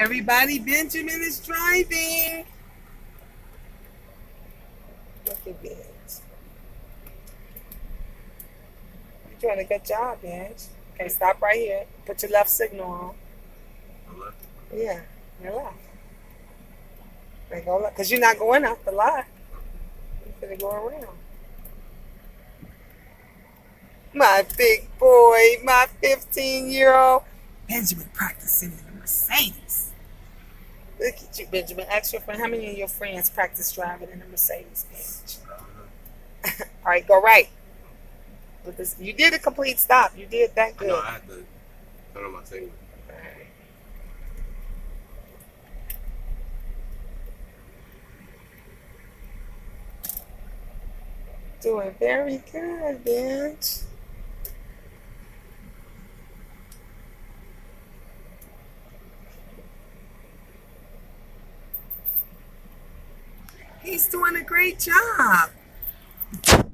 Everybody, Benjamin is driving. Look at Ben. You're doing a good job, Ben. Okay, stop right here. Put your left signal on. My left? Yeah, your left. Like, go left. Because you're not going off the lot. You're going to go around. My big boy, my 15-year-old. Benjamin practicing in the Mercedes. Look at you, Benjamin. Ask your friend, how many of your friends practice driving in a Mercedes, Benj? All right, go right. With this, you did a complete stop. You did that good. No, I had to turn on my signal. All right. Doing very good, bitch. He's doing a great job.